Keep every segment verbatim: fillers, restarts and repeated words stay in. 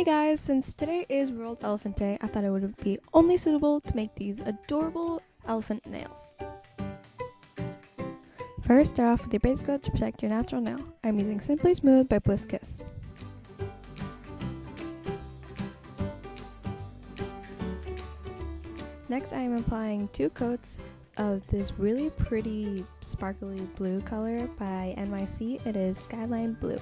Hey guys, since today is World Elephant Day, I thought it would be only suitable to make these adorable elephant nails. First, start off with your base coat to protect your natural nail. I'm using Simply Smooth by Bliss Kiss. Next, I am applying two coats of this really pretty sparkly blue color by N Y C. It is Skyline Blue.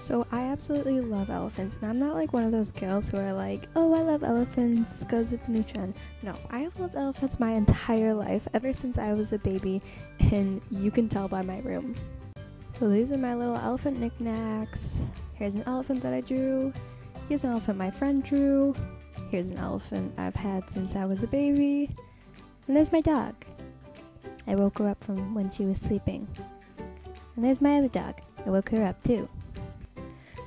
So I absolutely love elephants, and I'm not like one of those girls who are like, oh, I love elephants because it's a new trend. No, I have loved elephants my entire life, ever since I was a baby, and you can tell by my room. So these are my little elephant knickknacks. Here's an elephant that I drew. Here's an elephant my friend drew. Here's an elephant I've had since I was a baby. And there's my dog. I woke her up from when she was sleeping. And there's my other dog. I woke her up too.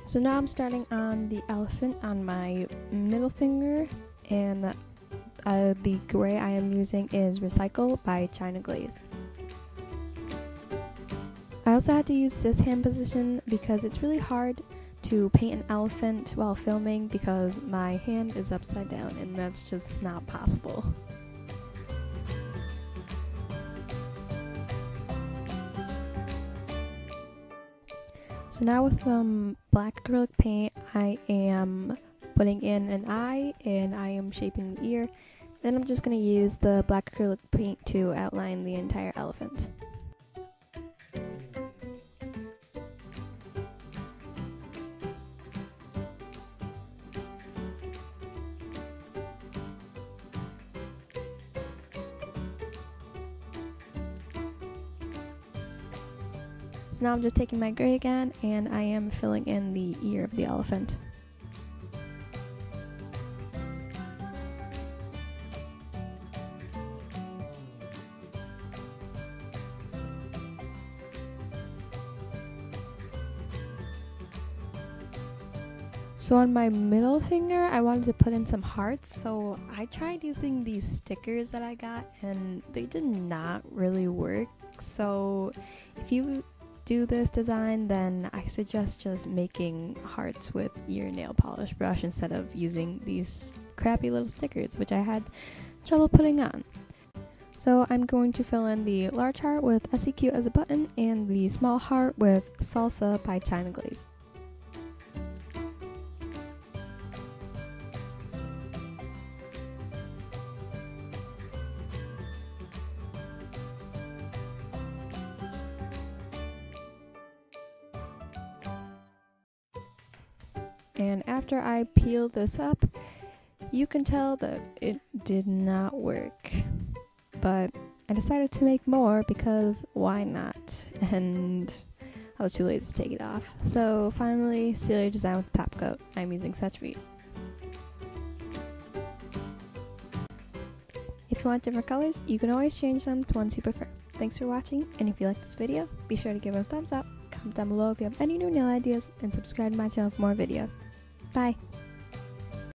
So now I'm starting on the elephant on my middle finger, and uh, the gray I am using is Recycle by China Glaze. I also had to use this hand position because it's really hard to paint an elephant while filming because my hand is upside down and that's just not possible. So now with some black acrylic paint, I am putting in an eye and I am shaping the ear. Then I'm just going to use the black acrylic paint to outline the entire elephant. So now I'm just taking my gray again, and I am filling in the ear of the elephant. So on my middle finger, I wanted to put in some hearts, so I tried using these stickers that I got, and they did not really work. So if you do this design, then I suggest just making hearts with your nail polish brush instead of using these crappy little stickers, which I had trouble putting on. So I'm going to fill in the large heart with Essie Cute As A Button and the small heart with Salsa by China Glaze. And after I peel this up, you can tell that it did not work. But I decided to make more because why not? And I was too lazy to take it off. So finally, seal your design with the top coat. I'm using Seche Vite. If you want different colors, you can always change them to ones you prefer. Thanks for watching, and if you like this video, be sure to give it a thumbs up. Comment down below if you have any new nail ideas, and subscribe to my channel for more videos. Bye!